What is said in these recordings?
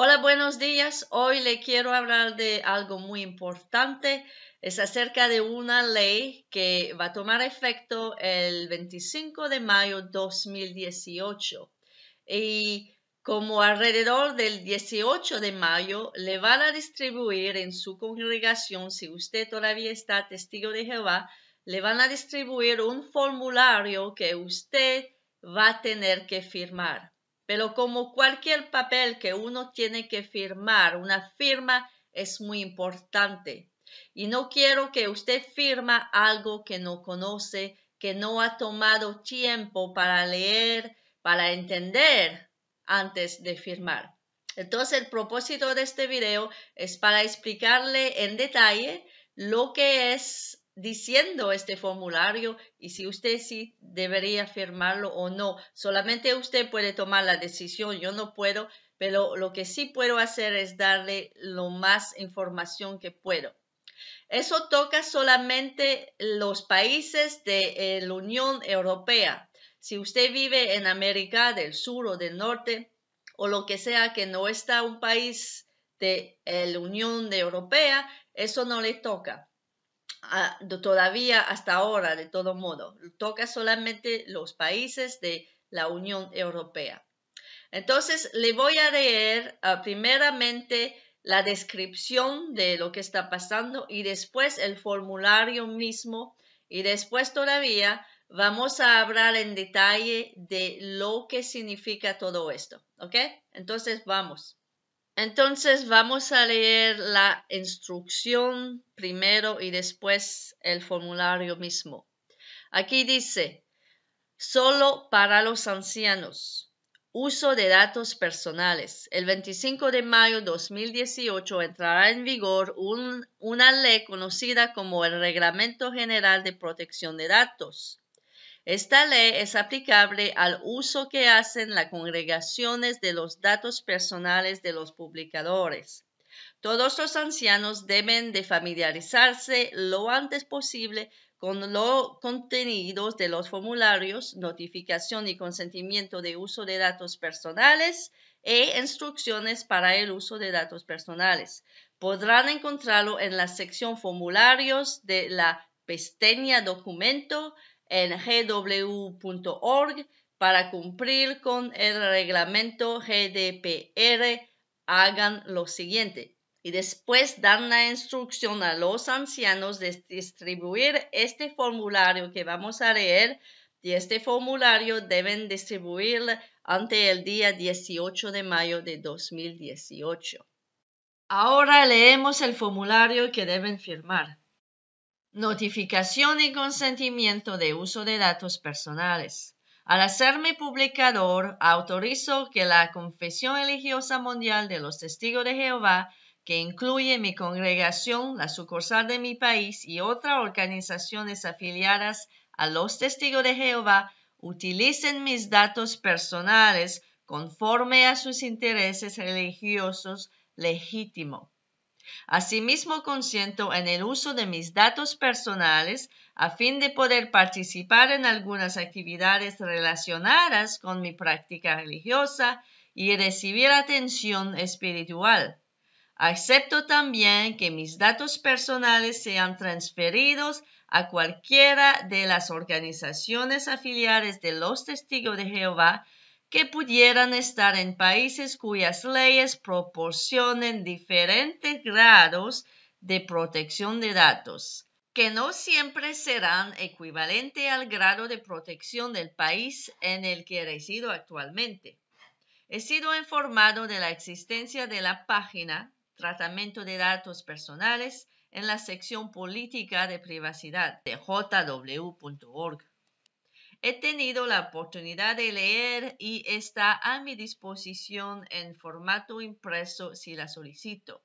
Hola, buenos días. Hoy le quiero hablar de algo muy importante. Es acerca de una ley que va a tomar efecto el 25 de mayo de 2018. Y como alrededor del 18 de mayo le van a distribuir en su congregación, si usted todavía está testigo de Jehová, le van a distribuir un formulario que usted va a tener que firmar. Pero como cualquier papel que uno tiene que firmar, una firma es muy importante. Y no quiero que usted firma algo que no conoce, que no ha tomado tiempo para leer, para entender antes de firmar. Entonces, el propósito de este video es para explicarle en detalle lo que es diciendo este formulario y si usted sí debería firmarlo o no. Solamente usted puede tomar la decisión, yo no puedo, pero lo que sí puedo hacer es darle lo más información que puedo. Eso toca solamente los países de la Unión Europea. Si usted vive en América del Sur o del Norte o lo que sea que no está un país de la Unión Europea, eso no le toca. Todavía hasta ahora, de todo modo, toca solamente los países de la Unión Europea. Entonces, le voy a leer primeramente la descripción de lo que está pasando y después el formulario mismo y después todavía vamos a hablar en detalle de lo que significa todo esto, ¿ok? Entonces, vamos. Entonces vamos a leer la instrucción primero y después el formulario mismo. Aquí dice, solo para los ancianos, uso de datos personales. El 25 de mayo de 2018 entrará en vigor una ley conocida como el Reglamento General de Protección de Datos. Esta ley es aplicable al uso que hacen las congregaciones de los datos personales de los publicadores. Todos los ancianos deben de familiarizarse lo antes posible con los contenidos de los formularios, notificación y consentimiento de uso de datos personales e instrucciones para el uso de datos personales. Podrán encontrarlo en la sección formularios de la pestaña documento, en GW.org para cumplir con el reglamento GDPR, hagan lo siguiente. Y después dan la instrucción a los ancianos de distribuir este formulario que vamos a leer. Y este formulario deben distribuir ante el día 18 de mayo de 2018. Ahora leemos el formulario que deben firmar. Notificación y consentimiento de uso de datos personales. Al hacerme publicador, autorizo que la Confesión Religiosa Mundial de los Testigos de Jehová, que incluye mi congregación, la sucursal de mi país y otras organizaciones afiliadas a los Testigos de Jehová, utilicen mis datos personales conforme a sus intereses religiosos legítimos. Asimismo, consiento en el uso de mis datos personales a fin de poder participar en algunas actividades relacionadas con mi práctica religiosa y recibir atención espiritual. Acepto también que mis datos personales sean transferidos a cualquiera de las organizaciones afiliadas de los Testigos de Jehová que pudieran estar en países cuyas leyes proporcionen diferentes grados de protección de datos, que no siempre serán equivalentes al grado de protección del país en el que resido actualmente. He sido informado de la existencia de la página Tratamiento de Datos Personales en la sección Política de Privacidad de JW.org. He tenido la oportunidad de leer y está a mi disposición en formato impreso si la solicito.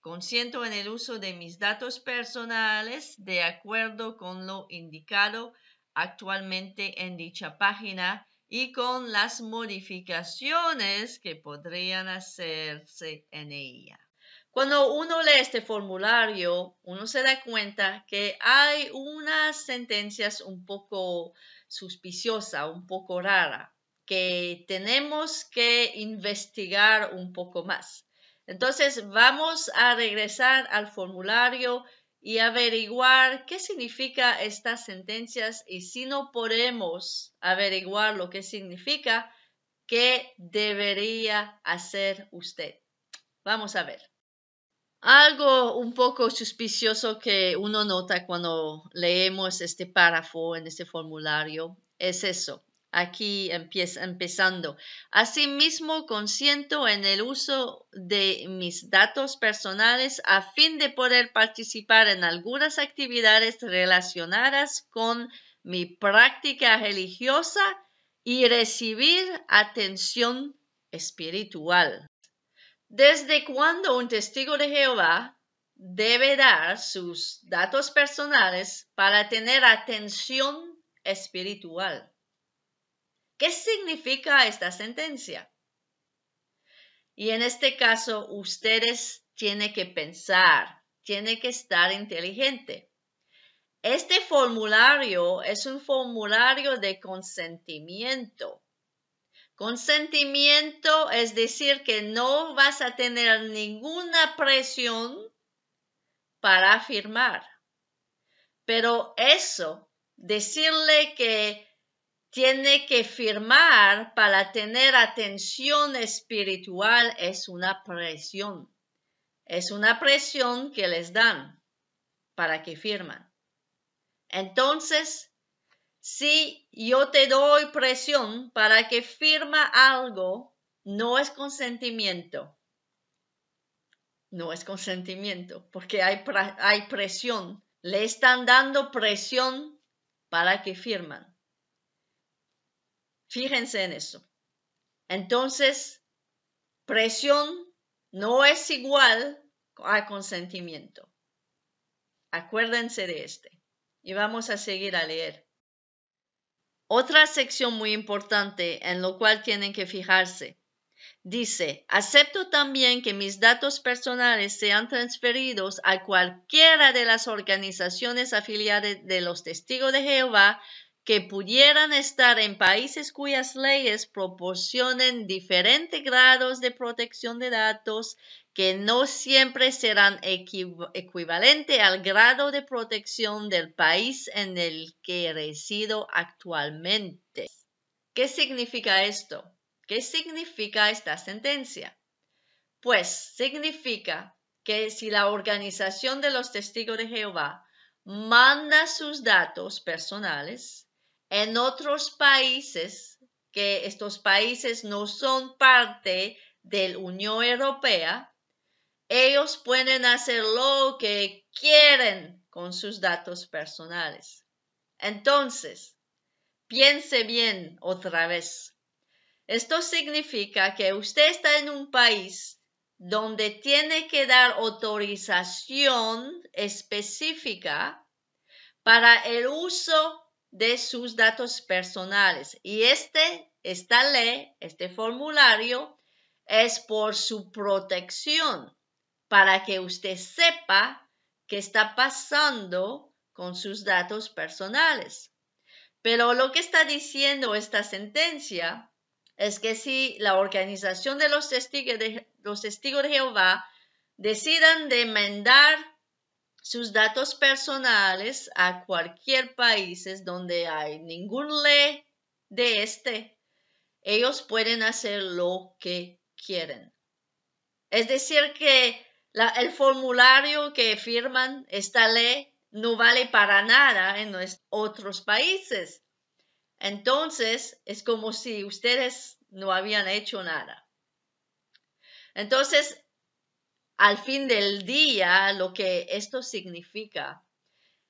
Consiento en el uso de mis datos personales de acuerdo con lo indicado actualmente en dicha página y con las modificaciones que podrían hacerse en ella. Cuando uno lee este formulario, uno se da cuenta que hay unas sentencias un poco suspiciosas, un poco raras, que tenemos que investigar un poco más. Entonces vamos a regresar al formulario y averiguar qué significa estas sentencias, y si no podemos averiguar lo que significa, ¿qué debería hacer usted? Vamos a ver. Algo un poco suspicioso que uno nota cuando leemos este párrafo en este formulario es eso. Aquí empezando. Asimismo, consiento en el uso de mis datos personales a fin de poder participar en algunas actividades relacionadas con mi práctica religiosa y recibir atención espiritual. ¿Desde cuándo un testigo de Jehová debe dar sus datos personales para tener atención espiritual? ¿Qué significa esta sentencia? Y en este caso, ustedes tienen que pensar, tienen que estar inteligente. Este formulario es un formulario de consentimiento. Consentimiento es decir que no vas a tener ninguna presión para firmar. Pero eso, decirle que tiene que firmar para tener atención espiritual, es una presión. Es una presión que les dan para que firman. Entonces, si yo te doy presión para que firma algo, no es consentimiento. No es consentimiento porque hay presión. Le están dando presión para que firman. Fíjense en eso. Entonces, presión no es igual a consentimiento. Acuérdense de este. Y vamos a seguir a leer. Otra sección muy importante en lo cual tienen que fijarse. Dice, acepto también que mis datos personales sean transferidos a cualquiera de las organizaciones afiliadas de los testigos de Jehová que pudieran estar en países cuyas leyes proporcionen diferentes grados de protección de datos que no siempre serán equivalente al grado de protección del país en el que resido actualmente. ¿Qué significa esto? ¿Qué significa esta sentencia? Pues significa que si la organización de los testigos de Jehová manda sus datos personales en otros países, que estos países no son parte de la Unión Europea, ellos pueden hacer lo que quieren con sus datos personales. Entonces, piense bien otra vez. Esto significa que usted está en un país donde tiene que dar autorización específica para el uso de sus datos personales. Y esta ley, este formulario, es por su protección, para que usted sepa qué está pasando con sus datos personales. Pero lo que está diciendo esta sentencia es que si la organización de los testigos de Jehová decidan demandar sus datos personales a cualquier país donde hay ninguna ley de este, ellos pueden hacer lo que quieren. Es decir que el formulario que firman, esta ley, no vale para nada en otros países. Entonces, es como si ustedes no habían hecho nada. Entonces, al fin del día, lo que esto significa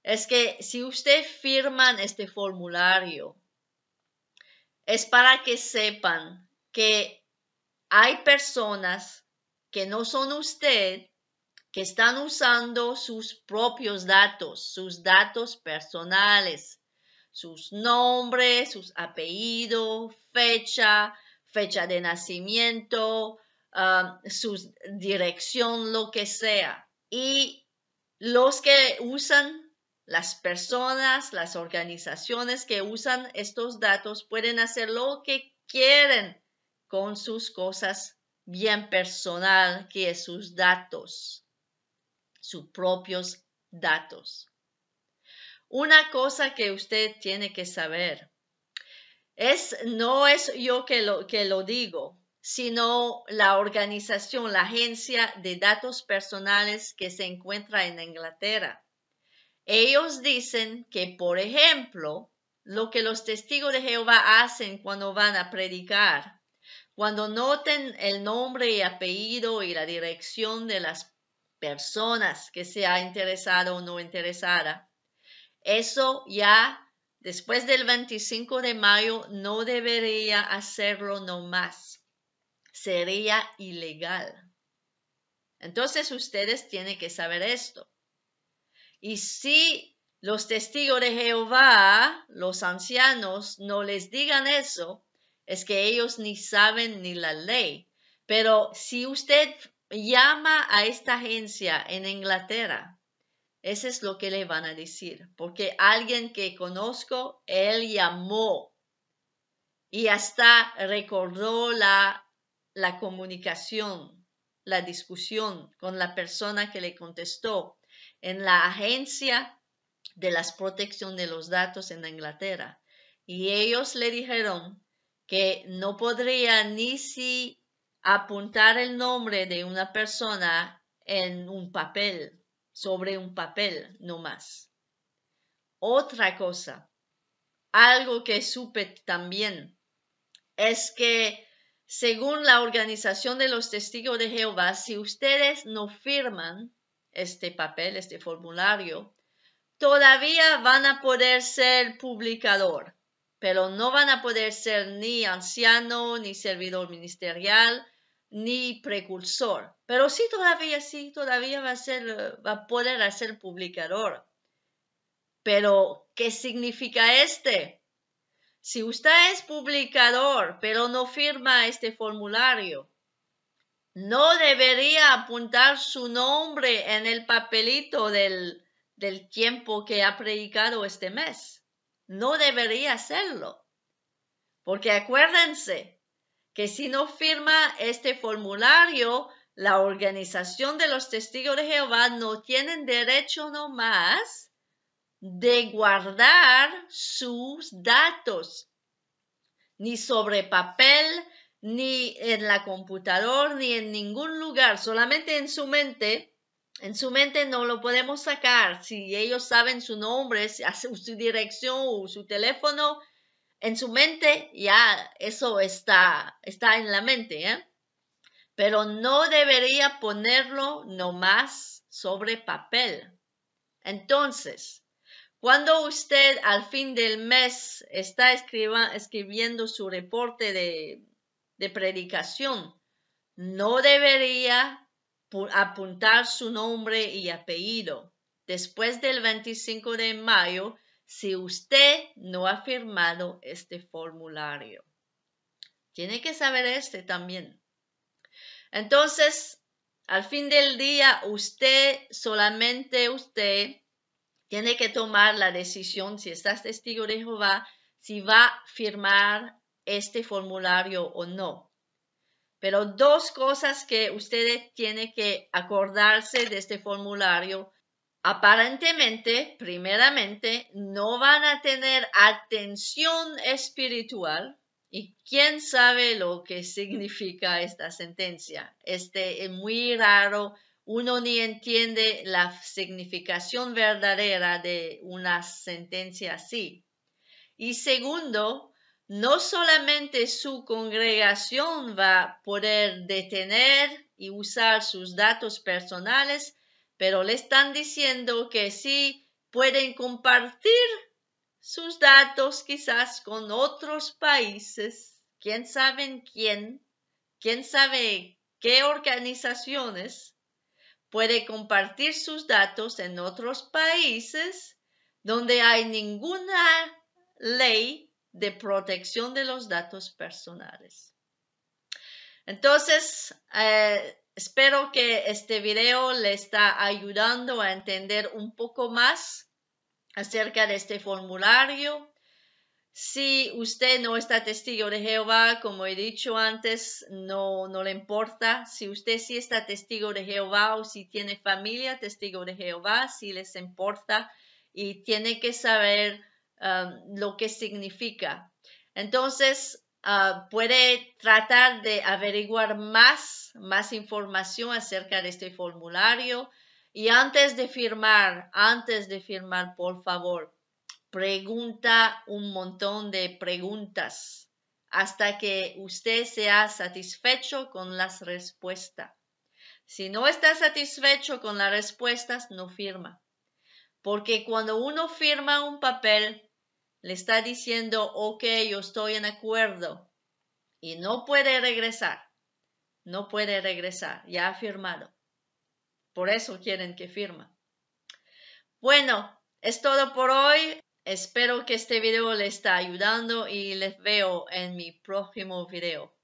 es que si usted firman este formulario, es para que sepan que hay personas que no son usted, que están usando sus propios datos, sus datos personales, sus nombres, sus apellidos, fecha de nacimiento, su dirección, lo que sea. Y los que usan, las personas, las organizaciones que usan estos datos pueden hacer lo que quieren con sus cosas bien personal que es sus datos, sus propios datos. Una cosa que usted tiene que saber, no es yo que lo digo, sino la organización, la agencia de datos personales que se encuentra en Inglaterra. Ellos dicen que, por ejemplo, lo que los testigos de Jehová hacen cuando van a predicar, cuando noten el nombre y apellido y la dirección de las personas que sea interesada o no interesada, eso ya después del 25 de mayo no debería hacerlo nomás. Sería ilegal. Entonces ustedes tienen que saber esto. Y si los testigos de Jehová, los ancianos, no les digan eso, es que ellos ni saben ni la ley. Pero si usted llama a esta agencia en Inglaterra, eso es lo que le van a decir. Porque alguien que conozco, él llamó y hasta recordó la comunicación, la discusión con la persona que le contestó en la agencia de la protección de los datos en Inglaterra. Y ellos le dijeron que no podría ni si apuntar el nombre de una persona en un papel, sobre un papel no más. Otra cosa, algo que supe también, es que según la organización de los testigos de Jehová, si ustedes no firman este papel, este formulario, todavía van a poder ser publicador, pero no van a poder ser ni anciano, ni servidor ministerial, ni precursor. Pero sí, todavía va a poder ser publicador. Pero, ¿qué significa este? Si usted es publicador, pero no firma este formulario, no debería apuntar su nombre en el papelito del tiempo que ha predicado este mes. No debería hacerlo. Porque acuérdense que si no firma este formulario, la organización de los testigos de Jehová no tienen derecho nomás de guardar sus datos, ni sobre papel, ni en la computadora, ni en ningún lugar, solamente en su mente. En su mente no lo podemos sacar. Si ellos saben su nombre, su dirección o su teléfono, en su mente ya eso está en la mente, ¿eh? Pero no debería ponerlo nomás sobre papel. Entonces, cuando usted al fin del mes está escribiendo su reporte de predicación, no debería apuntar su nombre y apellido. Después del 25 de mayo, si usted no ha firmado este formulario, tiene que saber este también. Entonces, al fin del día, solamente usted, tiene que tomar la decisión, si estás testigo de Jehová, si va a firmar este formulario o no. Pero dos cosas que ustedes tienen que acordarse de este formulario. Aparentemente, primeramente, no van a tener atención espiritual. Y quién sabe lo que significa esta sentencia. Es muy raro. Uno ni entiende la significación verdadera de una sentencia así. Y segundo, no solamente su congregación va a poder detener y usar sus datos personales, pero le están diciendo que sí pueden compartir sus datos quizás con otros países. ¿Quién sabe quién? ¿Quién sabe qué organizaciones pueden compartir sus datos en otros países donde hay ninguna ley de protección de los datos personales? Entonces, espero que este video le está ayudando a entender un poco más acerca de este formulario. Si usted no está testigo de Jehová, como he dicho antes, no le importa. Si usted sí está testigo de Jehová o si tiene familia testigo de Jehová, sí les importa y tiene que saber lo que significa. Entonces, puede tratar de averiguar más información acerca de este formulario y antes de firmar, por favor, pregunta un montón de preguntas hasta que usted sea satisfecho con las respuestas. Si no está satisfecho con las respuestas, no firma. Porque cuando uno firma un papel, le está diciendo, ok, yo estoy en acuerdo. Y no puede regresar. No puede regresar. Ya ha firmado. Por eso quieren que firma. Bueno, es todo por hoy. Espero que este video les está ayudando y les veo en mi próximo video.